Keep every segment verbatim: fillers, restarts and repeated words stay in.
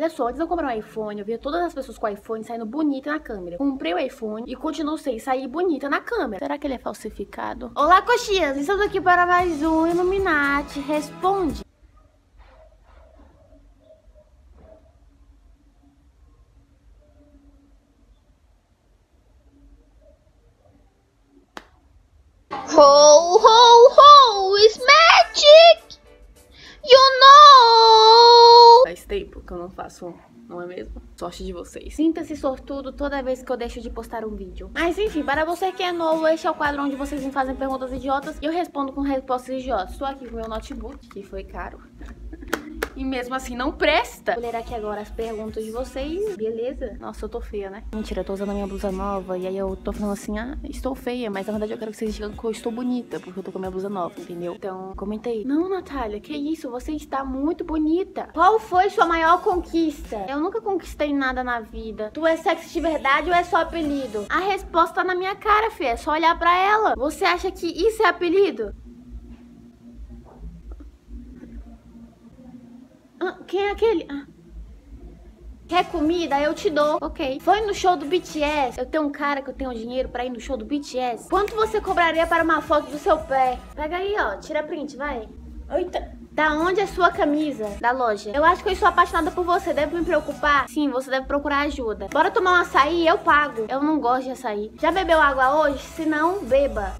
Olha só, antes de eu comprar um iPhone, eu via todas as pessoas com o iPhone saindo bonita na câmera. Comprei o iPhone e continuo sem sair bonita na câmera. Será que ele é falsificado? Olá, coxinhas! Estamos aqui para mais um IlumiNaty Responde. Ho, ho, ho! It's magic! You know! Faz tempo que eu não faço, não é mesmo? Sorte de vocês. Sinta-se sortudo toda vez que eu deixo de postar um vídeo. Mas enfim, para você que é novo, este é o quadro onde vocês me fazem perguntas idiotas e eu respondo com respostas idiotas. Estou aqui com meu notebook, que foi caro. E mesmo assim não presta. Vou ler aqui agora as perguntas de vocês. Beleza? Nossa, eu tô feia, né? Mentira, eu tô usando a minha blusa nova. E aí eu tô falando assim, ah, estou feia. Mas na verdade eu quero que vocês digam que eu estou bonita, porque eu tô com a minha blusa nova, entendeu? Então, comenta aí. Não, Natália, que isso? Você está muito bonita. Qual foi sua maior conquista? Eu nunca conquistei nada na vida. Tu é sexy de verdade ou é só apelido? A resposta tá na minha cara, fia. É só olhar pra ela. Você acha que isso é apelido? Quem é aquele? Ah. Quer comida? Eu te dou. Ok. Foi no show do B T S. Eu tenho um cara que eu tenho dinheiro pra ir no show do B T S. Quanto você cobraria para uma foto do seu pé? Pega aí, ó. Tira print, vai. Eita. Da onde é sua camisa? Da loja. Eu acho que eu sou apaixonada por você. Deve me preocupar? Sim, você deve procurar ajuda. Bora tomar um açaí? Eu pago. Eu não gosto de açaí. Já bebeu água hoje? Se não, beba.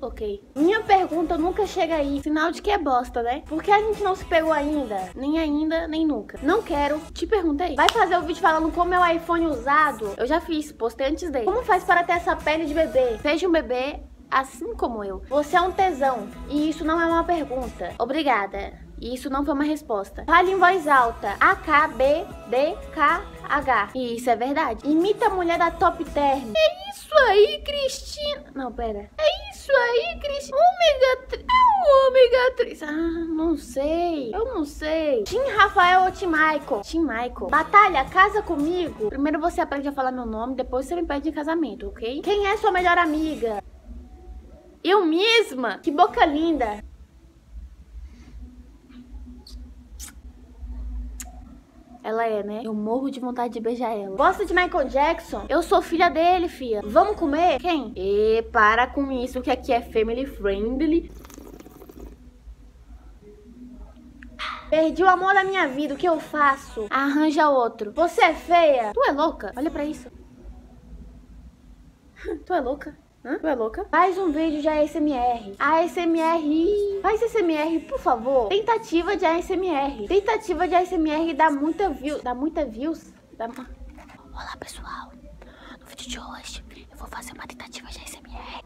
Ok. Minha pergunta nunca chega aí. Sinal de que é bosta, né? Por que a gente não se pegou ainda? Nem ainda, nem nunca. Não quero. Te perguntei. Vai fazer o vídeo falando como é o iPhone usado? Eu já fiz. Postei antes dele. Como faz para ter essa pele de bebê? Seja um bebê assim como eu. Você é um tesão. E isso não é uma pergunta. Obrigada. E isso não foi uma resposta. Fale em voz alta. A K B D K H. E isso é verdade. Imita a mulher da Top Term. É isso aí, Cristina. Não, pera. É isso. Isso aí, Cris. Ômega três. É um ômega três. Ah, não sei. Eu não sei. Tim Rafael ou Tim Michael? Tim Michael. Batalha, casa comigo. Primeiro você aprende a falar meu nome, depois você me pede em casamento, ok? Quem é sua melhor amiga? Eu mesma? Que boca linda. Ela é, né? Eu morro de vontade de beijar ela. Gosta de Michael Jackson? Eu sou filha dele, fia. Vamos comer? Quem? E para com isso, que aqui é family friendly. Perdi o amor da minha vida, o que eu faço? Arranja outro. Você é feia? Tu é louca? Olha pra isso. Tu é louca? Hã? Tu é louca? Faz um vídeo de A S M R. A S M R. Faz A S M R, por favor. Tentativa de A S M R. Tentativa de A S M R dá muita views. Dá muita views. Dá... Olá, pessoal. No vídeo de hoje, eu vou fazer uma tentativa de A S M R.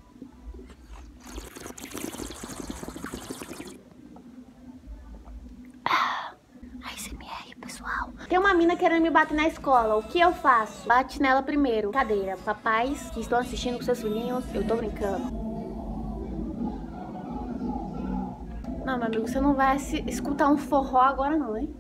Tem uma mina querendo me bater na escola, o que eu faço? Bate nela primeiro. Cadeira, papais que estão assistindo com seus filhinhos, eu tô brincando. Não, meu amigo, você não vai se escutar um forró agora não, hein?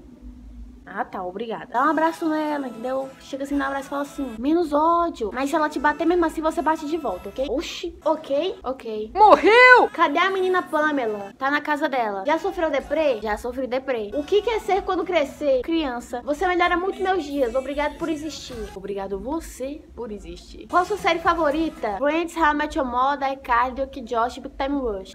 Ah, tá, obrigada. Dá um abraço nela, entendeu? Chega assim, dá um abraço e fala assim, menos ódio. Mas se ela te bater mesmo assim, você bate de volta, ok? Oxi, ok, ok. Morreu! Cadê a menina Pamela? Tá na casa dela. Já sofreu deprê? Já sofri deprê. O que quer ser quando crescer? Criança. Você melhora muito meus dias, obrigado por existir. Obrigado você por existir. Qual sua série favorita? Friends, How I Met Your Mother, iCardio, que Josh, Big Time Rush.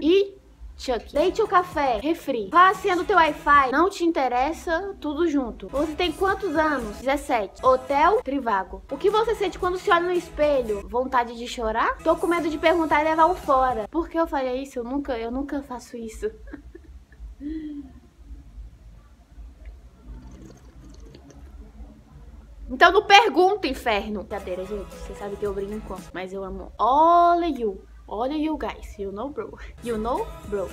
E... Chucky. Deite o café, refri. Vá acendo o teu Wi-Fi. Não te interessa, tudo junto. Você tem quantos anos? dezessete. Hotel Trivago. O que você sente quando se olha no espelho? Vontade de chorar? Tô com medo de perguntar e levar um fora. Por que eu faria isso? Eu nunca, eu nunca faço isso. Então não pergunta, inferno. Brincadeira, gente. Você sabe que eu brinco, mas eu amo all you. Olha, you guys, you know, bro. You know, bro.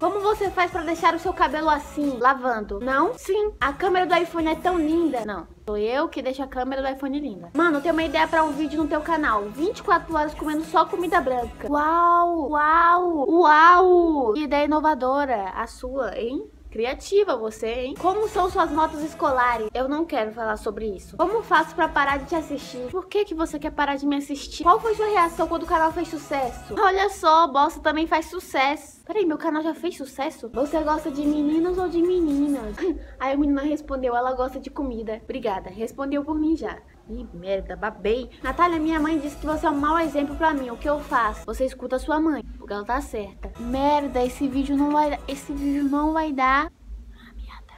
Como você faz pra deixar o seu cabelo assim? Lavando. Não? Sim. A câmera do iPhone é tão linda. Não. Sou eu que deixo a câmera do iPhone linda. Mano, eu tenho uma ideia pra um vídeo no teu canal. vinte e quatro horas comendo só comida branca. Uau! Uau! Uau! Que ideia inovadora. A sua, hein? Criativa você, hein? Como são suas notas escolares? Eu não quero falar sobre isso. Como faço pra parar de te assistir? Por que que você quer parar de me assistir? Qual foi sua reação quando o canal fez sucesso? Olha só, bosta também faz sucesso. Peraí, meu canal já fez sucesso? Você gosta de meninos ou de meninas? Aí a menina respondeu, ela gosta de comida. Obrigada, respondeu por mim já. Ih, merda, babei. Natália, minha mãe disse que você é um mau exemplo pra mim. O que eu faço? Você escuta a sua mãe, porque ela tá certa. Merda, esse vídeo não vai dar. Esse vídeo não vai dar. Ah, merda.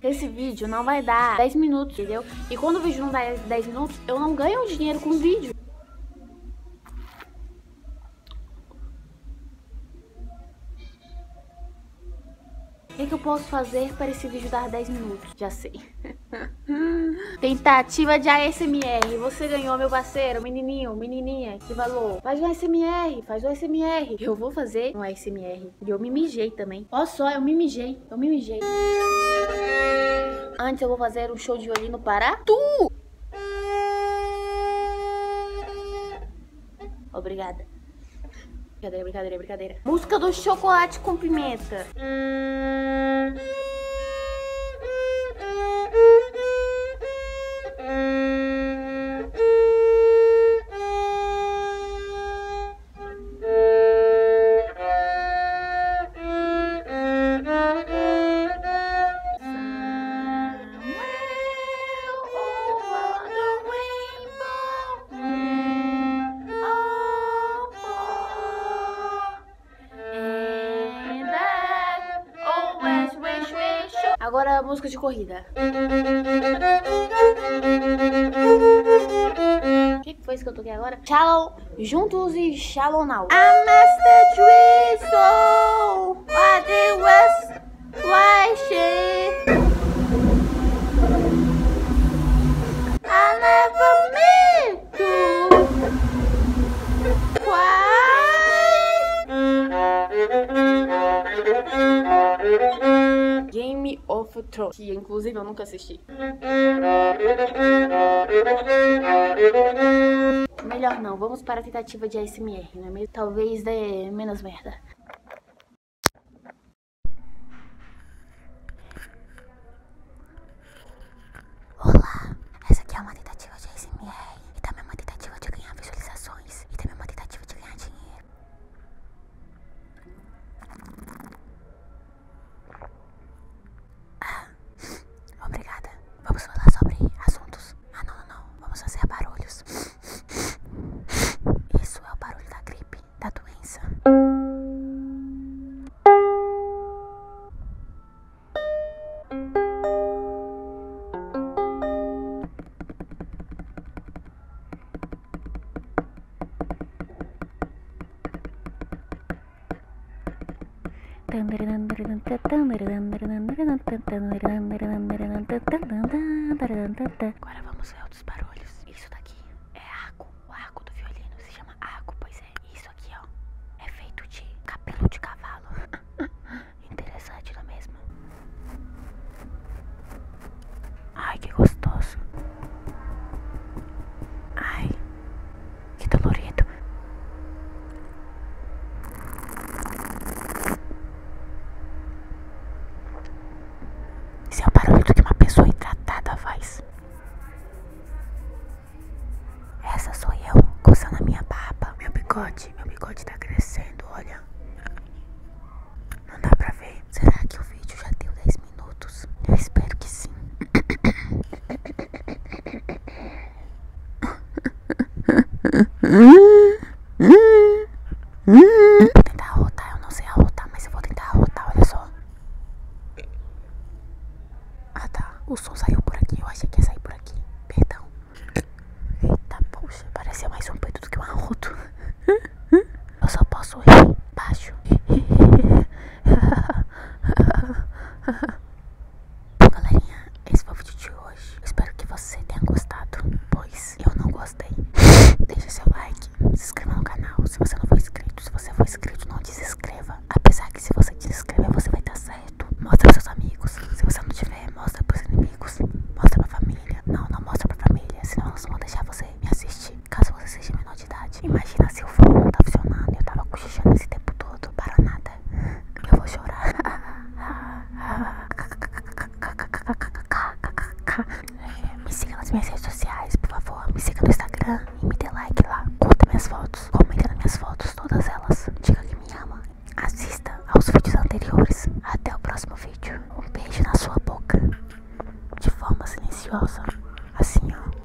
Esse vídeo não vai dar dez minutos, entendeu? E quando o vídeo não dá dez minutos, eu não ganho dinheiro com o vídeo. O que, que eu posso fazer para esse vídeo dar dez minutos? Já sei. Tentativa de A S M R. Você ganhou, meu parceiro, menininho, menininha, que valor. Faz um A S M R, faz um A S M R. Eu vou fazer um A S M R. E eu me mijei também. Olha só, eu me mijei, eu me mijei. Antes eu vou fazer um show de violino para tu. Obrigada. Brincadeira, brincadeira, brincadeira. Música do chocolate com pimenta. Agora a música de corrida. O que foi isso que eu toquei agora? Shallow, Juntos e Shallow Now. I must the tree so I did was why she I never meant to why Game of Thrones, que inclusive eu nunca assisti. Melhor não, vamos para a tentativa de A S M R, não é mesmo? Talvez dê menos merda. Olá, essa aqui é uma tentativa de A S M R e também uma tentativa de ganhar visualizações e também uma tentativa de ganhar dinheiro. Agora vamos ver outros barulhos. Isso daqui é arco. O arco do violino se chama arco, pois é. Isso aqui, ó, é feito de cabelo de cavalo. Interessante, não é mesmo? Ai, que gostoso. Ai, que dolorido. Esse é o barulho do que uma pessoa hidratada faz. Essa sou eu, coçando a minha barba. Meu bigode, meu bigode tá crescendo, olha. Não dá pra ver. Será que o vídeo já deu dez minutos? Eu espero que sim. Vou tentar arrotar, eu não sei arrotar, mas eu vou tentar arrotar, olha só. Ah tá, o som saiu por aqui, eu achei que ia sair por aqui. Perdão. Pareceu mais um peito do que um arroto. Eu só posso rir baixo. Bom, galerinha, esse foi o vídeo de hoje. Espero que você tenha gostado, pois eu não gostei. Deixe seu like, se inscreva no canal se você não for inscrito. Se você for inscrito, não desinscreva. Apesar que se você desinscrever, você vai estar certo. Mostra pros seus amigos. Se você não tiver, mostra pros inimigos. anteriores. Até o próximo vídeo. Um beijo na sua boca. De forma silenciosa. Assim, ó.